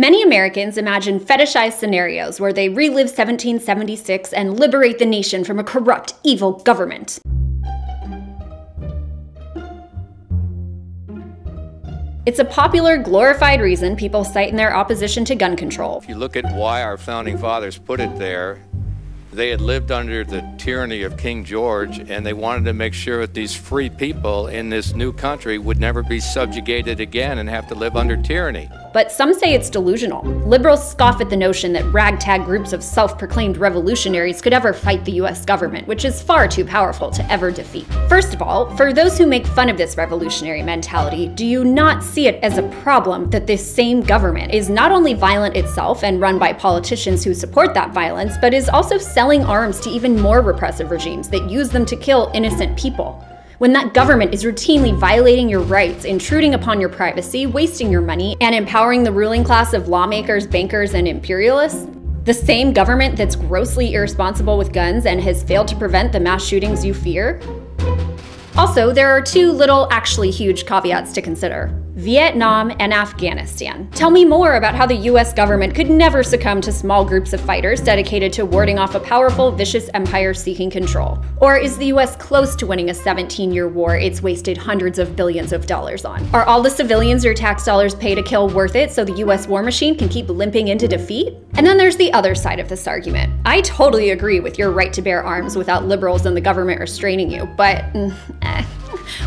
Many Americans imagine fetishized scenarios where they relive 1776 and liberate the nation from a corrupt, evil government. It's a popular, glorified reason people cite in their opposition to gun control. If you look at why our Founding Fathers put it there, they had lived under the tyranny of King George, and they wanted to make sure that these free people in this new country would never be subjugated again and have to live under tyranny. But some say it's delusional. Liberals scoff at the notion that ragtag groups of self-proclaimed revolutionaries could ever fight the US government, which is far too powerful to ever defeat. First of all, for those who make fun of this revolutionary mentality, do you not see it as a problem that this same government is not only violent itself and run by politicians who support that violence, but is also selling arms to even more repressive regimes that use them to kill innocent people? When that government is routinely violating your rights, intruding upon your privacy, wasting your money, and empowering the ruling class of lawmakers, bankers, and imperialists? The same government that's grossly irresponsible with guns and has failed to prevent the mass shootings you fear? Also, there are two little, actually huge caveats to consider: Vietnam and Afghanistan. Tell me more about how the US government could never succumb to small groups of fighters dedicated to warding off a powerful, vicious empire seeking control. Or is the US close to winning a 17-year war it's wasted hundreds of billions of dollars on? Are all the civilians your tax dollars pay to kill worth it so the US war machine can keep limping into defeat? And then there's the other side of this argument. I totally agree with your right to bear arms without liberals and the government restraining you, but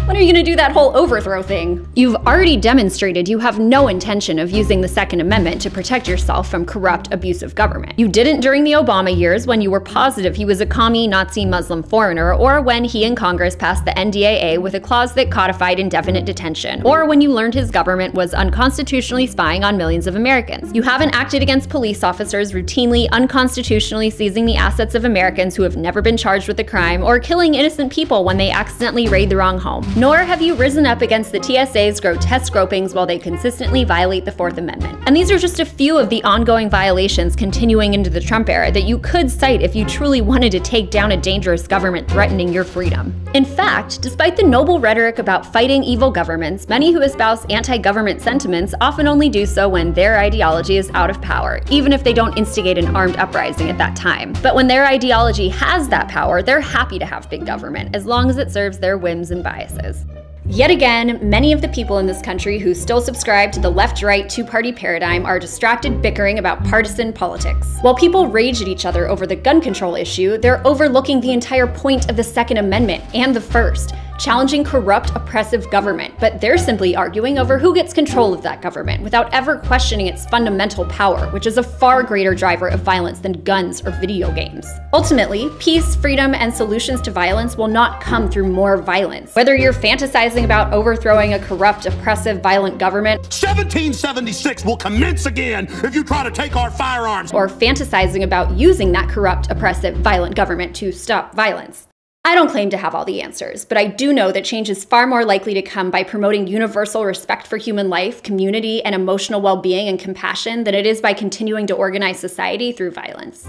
when are you gonna do that whole overthrow thing? You've already demonstrated you have no intention of using the Second Amendment to protect yourself from corrupt, abusive government. You didn't during the Obama years, when you were positive he was a commie, Nazi, Muslim foreigner, or when he and Congress passed the NDAA with a clause that codified indefinite detention, or when you learned his government was unconstitutionally spying on millions of Americans. You haven't acted against police officers routinely unconstitutionally seizing the assets of Americans who have never been charged with a crime, or killing innocent people when they accidentally raid the wrong home. Nor have you risen up against the TSA's grotesque gropings while they consistently violate the Fourth Amendment. And these are just a few of the ongoing violations continuing into the Trump era that you could cite if you truly wanted to take down a dangerous government threatening your freedom. In fact, despite the noble rhetoric about fighting evil governments, many who espouse anti-government sentiments often only do so when their ideology is out of power, even if they don't instigate an armed uprising at that time. But when their ideology has that power, they're happy to have big government, as long as it serves their whims and biases. Yet again, many of the people in this country who still subscribe to the left-right two-party paradigm are distracted bickering about partisan politics. While people rage at each other over the gun control issue, they're overlooking the entire point of the Second Amendment and the First, challenging corrupt, oppressive government. But they're simply arguing over who gets control of that government without ever questioning its fundamental power, which is a far greater driver of violence than guns or video games. Ultimately, peace, freedom, and solutions to violence will not come through more violence. Whether you're fantasizing about overthrowing a corrupt, oppressive, violent government, 1776 will commence again if you try to take our firearms, or fantasizing about using that corrupt, oppressive, violent government to stop violence. I don't claim to have all the answers, but I do know that change is far more likely to come by promoting universal respect for human life, community, and emotional well-being and compassion than it is by continuing to organize society through violence.